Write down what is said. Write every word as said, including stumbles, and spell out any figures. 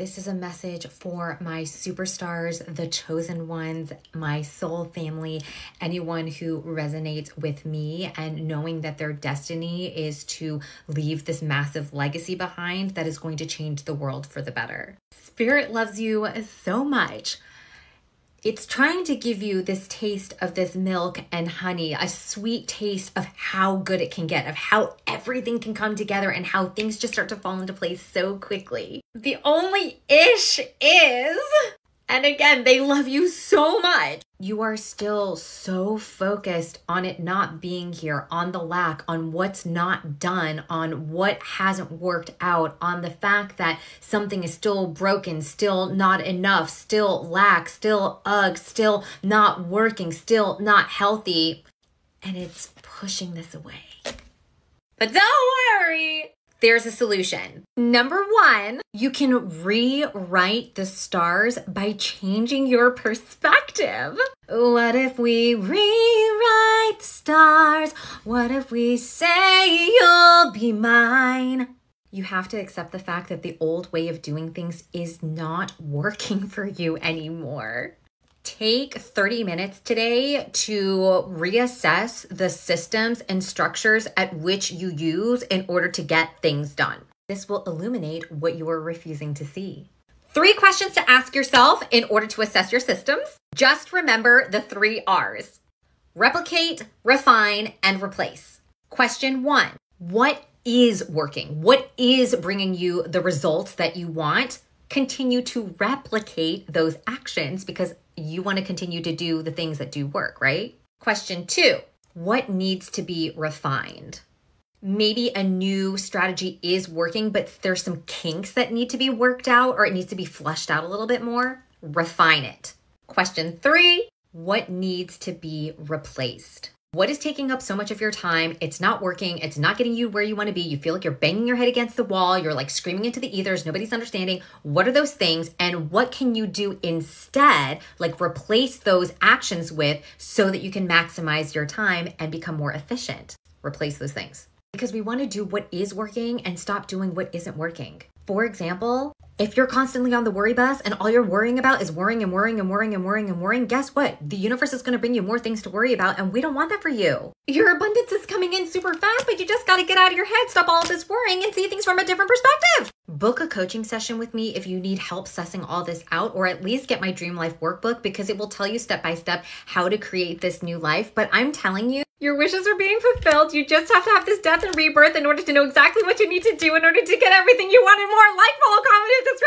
This is a message for my superstars, the chosen ones, my soul family, anyone who resonates with me and knowing that their destiny is to leave this massive legacy behind that is going to change the world for the better. Spirit loves you so much. It's trying to give you this taste of this milk and honey, a sweet taste of how good it can get, of how everything can come together and how things just start to fall into place so quickly. The only ish is, and again, they love you so much. You are still so focused on it not being here, on the lack, on what's not done, on what hasn't worked out, on the fact that something is still broken, still not enough, still lack, still ugh, still not working, still not healthy. And it's pushing this away. But don't worry. There's a solution. Number one, you can rewrite the stars by changing your perspective. What if we rewrite the stars? What if we say you'll be mine? You have to accept the fact that the old way of doing things is not working for you anymore. Take thirty minutes today to reassess the systems and structures at which you use in order to get things done. This will illuminate what you are refusing to see. Three questions to ask yourself in order to assess your systems. Just remember the three R's: replicate, refine, and replace. Question one, what is working? What is bringing you the results that you want? Continue to replicate those actions because you want to continue to do the things that do work, right? Question two, what needs to be refined? Maybe a new strategy is working, but there's some kinks that need to be worked out or it needs to be fleshed out a little bit more. Refine it. Question three, what needs to be replaced? What is taking up so much of your time? It's not working. It's not getting you where you want to be. You feel like you're banging your head against the wall. You're like screaming into the ethers. Nobody's understanding. What are those things? And what can you do instead? Like replace those actions with so that you can maximize your time and become more efficient. Replace those things. Because we want to do what is working and stop doing what isn't working. For example, if you're constantly on the worry bus and all you're worrying about is worrying and worrying and worrying and worrying and worrying, guess what? The universe is going to bring you more things to worry about and we don't want that for you. Your abundance is coming in super fast, but you just got to get out of your head, stop all of this worrying and see things from a different perspective. Book a coaching session with me if you need help sussing all this out, or at least get my Dream Life workbook because it will tell you step by step how to create this new life. But I'm telling you, your wishes are being fulfilled. You just have to have this death and rebirth in order to know exactly what you need to do in order to get everything you want and more life full of confidence.